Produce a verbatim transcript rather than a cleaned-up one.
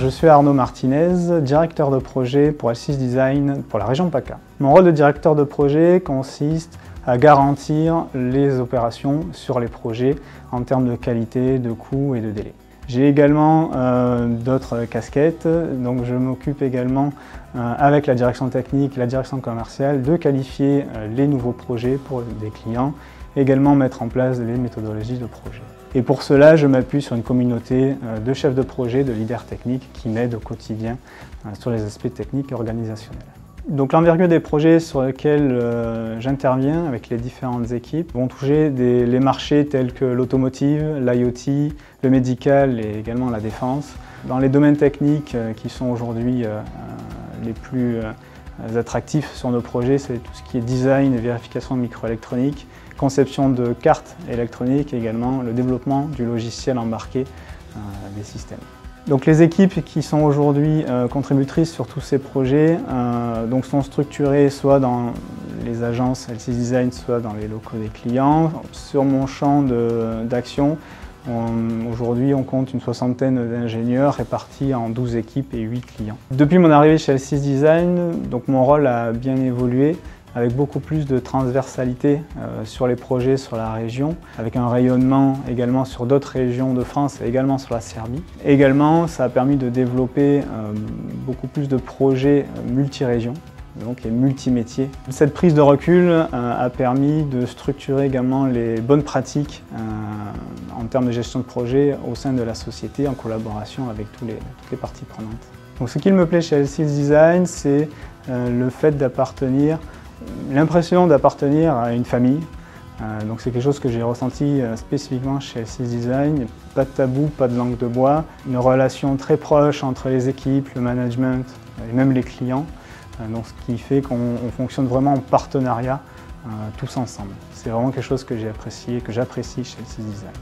Je suis Arnaud Martinez, directeur de projet pour ELSYS Design pour la région PACA. Mon rôle de directeur de projet consiste à garantir les opérations sur les projets en termes de qualité, de coût et de délai. J'ai également euh, d'autres casquettes, donc je m'occupe également euh, avec la direction technique, la direction commerciale, de qualifier euh, les nouveaux projets pour des clients, également mettre en place les méthodologies de projet. Et pour cela, je m'appuie sur une communauté euh, de chefs de projet, de leaders techniques qui m'aident au quotidien euh, sur les aspects techniques et organisationnels. Donc l'envergure des projets sur lesquels euh, j'interviens avec les différentes équipes vont toucher des, les marchés tels que l'automotive, l'IoT, le médical et également la défense. Dans les domaines techniques euh, qui sont aujourd'hui euh, les plus euh, attractifs sur nos projets, c'est tout ce qui est design et vérification microélectronique, conception de cartes électroniques et également le développement du logiciel embarqué euh, des systèmes. Donc les équipes qui sont aujourd'hui euh, contributrices sur tous ces projets euh, donc sont structurées soit dans les agences ELSYS Design, soit dans les locaux des clients. Sur mon champ d'action, aujourd'hui on compte une soixantaine d'ingénieurs répartis en douze équipes et huit clients. Depuis mon arrivée chez ELSYS Design, donc mon rôle a bien évolué, avec beaucoup plus de transversalité euh, sur les projets sur la région, avec un rayonnement également sur d'autres régions de France et également sur la Serbie. Également, ça a permis de développer euh, beaucoup plus de projets euh, multi-régions donc et multi-métiers. Cette prise de recul euh, a permis de structurer également les bonnes pratiques euh, en termes de gestion de projet au sein de la société en collaboration avec tous les, toutes les parties prenantes. Donc, ce qui me plaît chez ELSYS Design, c'est euh, le fait d'appartenir l'impression d'appartenir à une famille, euh, donc c'est quelque chose que j'ai ressenti euh, spécifiquement chez ELSYS Design. Pas de tabou, pas de langue de bois, une relation très proche entre les équipes, le management et même les clients, euh, donc ce qui fait qu'on fonctionne vraiment en partenariat euh, tous ensemble. C'est vraiment quelque chose que j'ai apprécié, que j'apprécie chez ELSYS Design.